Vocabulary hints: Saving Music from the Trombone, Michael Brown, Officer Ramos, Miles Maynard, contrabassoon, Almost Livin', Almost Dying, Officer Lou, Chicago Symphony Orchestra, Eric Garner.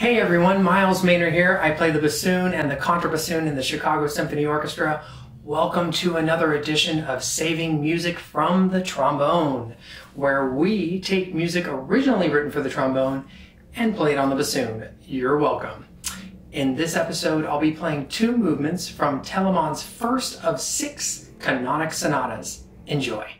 Hey everyone, Miles Maynard here. I play the bassoon and the contrabassoon in the Chicago Symphony Orchestra. Welcome to another edition of Saving Music from the Trombone, where we take music originally written for the trombone and play it on the bassoon. You're welcome. In this episode, I'll be playing two movements from Telemann's first of six canonic sonatas. Enjoy.